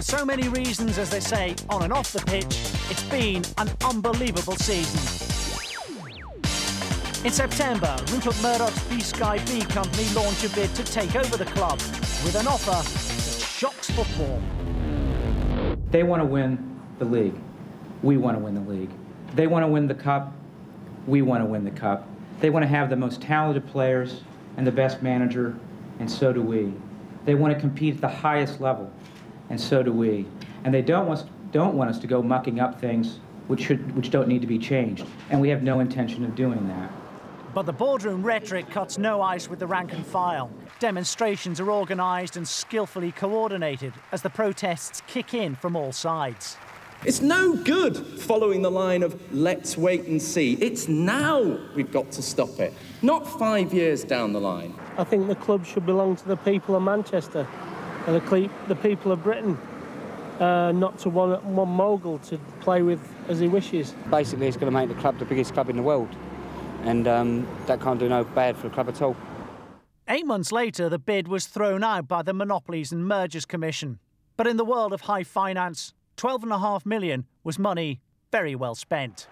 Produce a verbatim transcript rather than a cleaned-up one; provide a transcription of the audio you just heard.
for so many reasons, as they say, on and off the pitch, it's been an unbelievable season. In September, Rupert Murdoch's B-Sky B company launched a bid to take over the club with an offer that shocks football. They want to win the league. We want to win the league. They want to win the cup. We want to win the cup. They want to have the most talented players and the best manager, and so do we. They want to compete at the highest level, and so do we. And they don't want, don't want us to go mucking up things which, should, which don't need to be changed, and we have no intention of doing that. But the boardroom rhetoric cuts no ice with the rank and file. Demonstrations are organised and skillfully coordinated as the protests kick in from all sides. It's no good following the line of let's wait and see. It's now we've got to stop it, not five years down the line. I think the club should belong to the people of Manchester and the, the people of Britain, uh, not to one, one mogul to play with as he wishes. Basically, it's going to make the club the biggest club in the world, and um, that can't do no bad for the club at all. Eight months later, the bid was thrown out by the Monopolies and Mergers Commission. But in the world of high finance, twelve and a half million was money very well spent.